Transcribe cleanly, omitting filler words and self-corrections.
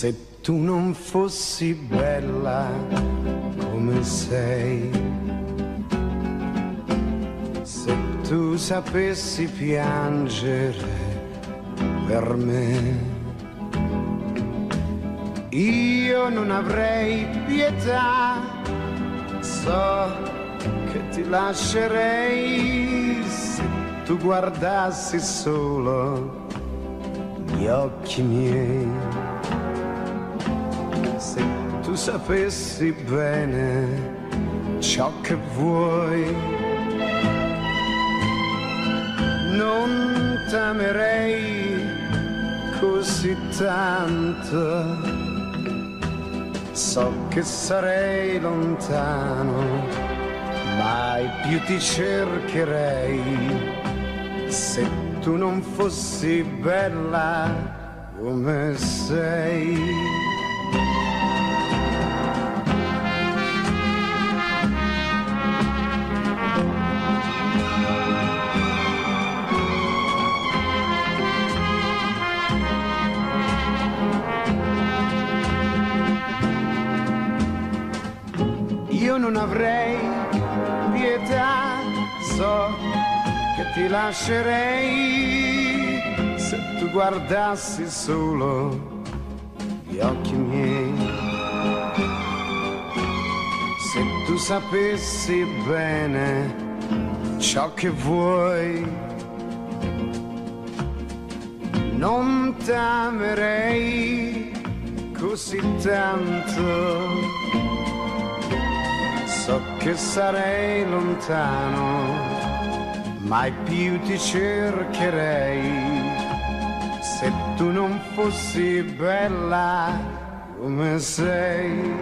Se tu non fossi bella come sei, se tu sapessi piangere per me, io non avrei pietà, so che ti lascerei se tu guardassi solo gli occhi miei. Se tu sapessi bene ciò che vuoi, non t'amerei così tanto. So che sarei lontano, mai più ti cercherei. Se tu non fossi bella come sei. Io non avrei pietà, so che ti lascerei se tu guardassi solo gli occhi miei. Se tu sapessi bene ciò che vuoi, non t'amerei così tanto. So che sarei lontano, mai più ti cercherei. Se tu non fossi bella come sei.